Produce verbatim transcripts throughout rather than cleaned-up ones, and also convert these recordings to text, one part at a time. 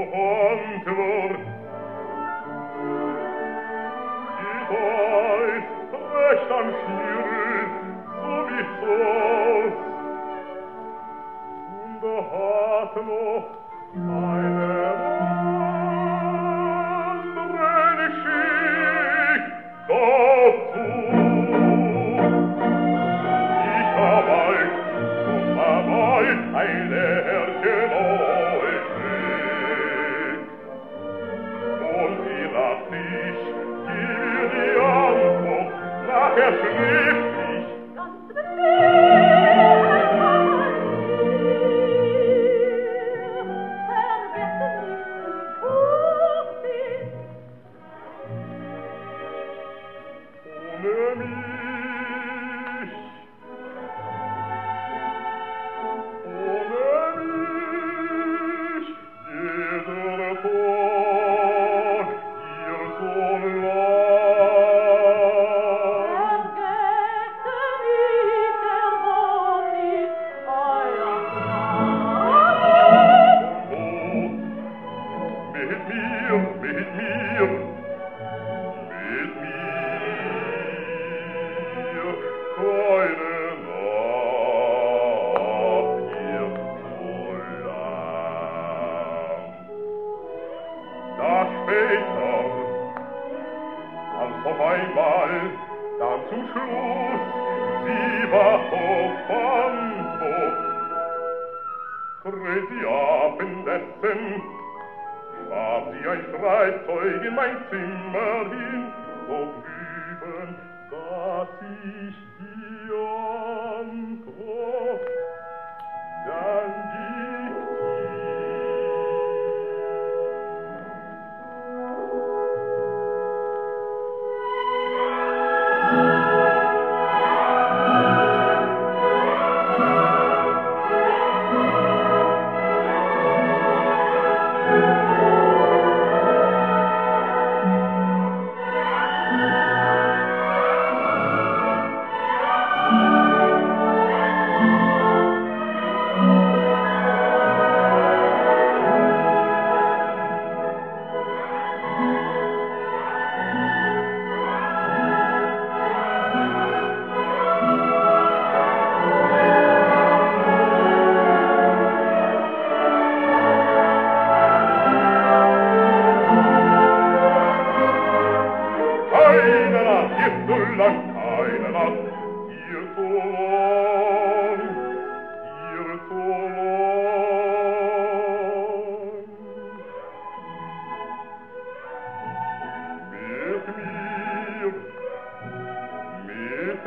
With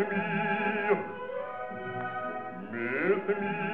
me, with me.